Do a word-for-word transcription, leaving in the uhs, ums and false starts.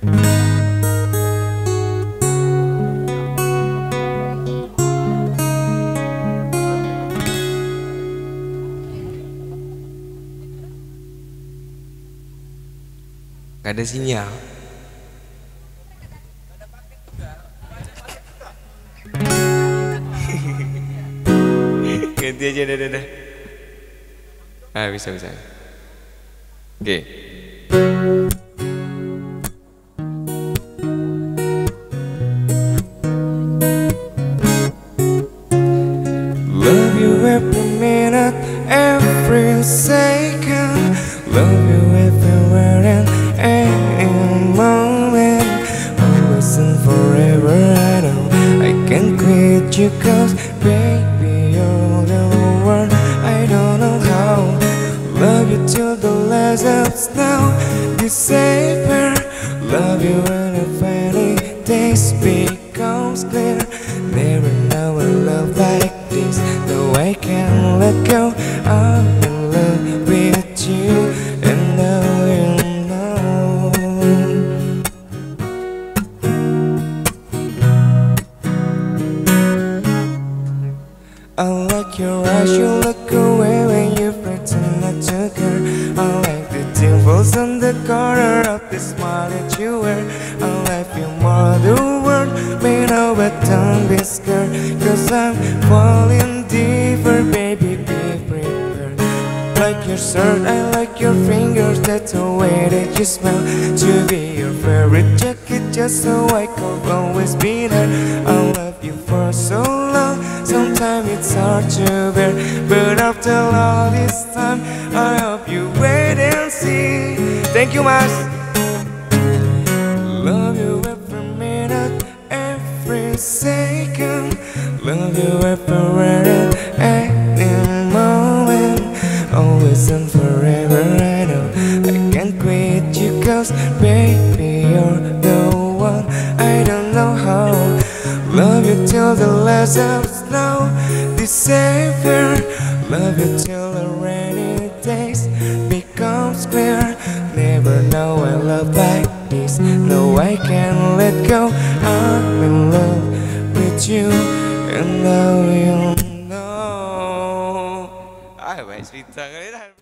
Gak ada sinyal. Ganti aja dah dah. Ah bisa bisa. Oke. Okay. Love you every minute, every second. Love you everywhere and every moment. Always and forever. I know I can't quit you 'cause baby you're the one. I don't know how. Love you till the last hours now December. Love you when the funny days becomes clear. Never know a love like this, though I can't let go. I'm in love with you and now you know. I like your eyes, you look away when you pretend not to care. I like the dimples on the corner of the smile that you wear. I love you more the world may know, but don't be scared, 'cause I'm falling deeper, baby, be prepared. Like your shirt, I like your fingers, that's the way that you smell. To be your favorite jacket just so I could always be there. I love you for so long, sometimes it's hard to bear, but after all this time I hope you wait and see. Thank you mas. Love you every minute, every second. Love you everywhere and any moment. Always and forever I know I can't quit you 'cause baby you're the one. I don't know how. Love you till the last hours now December. Love you till the rainy days becomes clear. Never know a love like this, no I can't let go. I'm in love with you and now you know. Ah, baik cerita kali dah.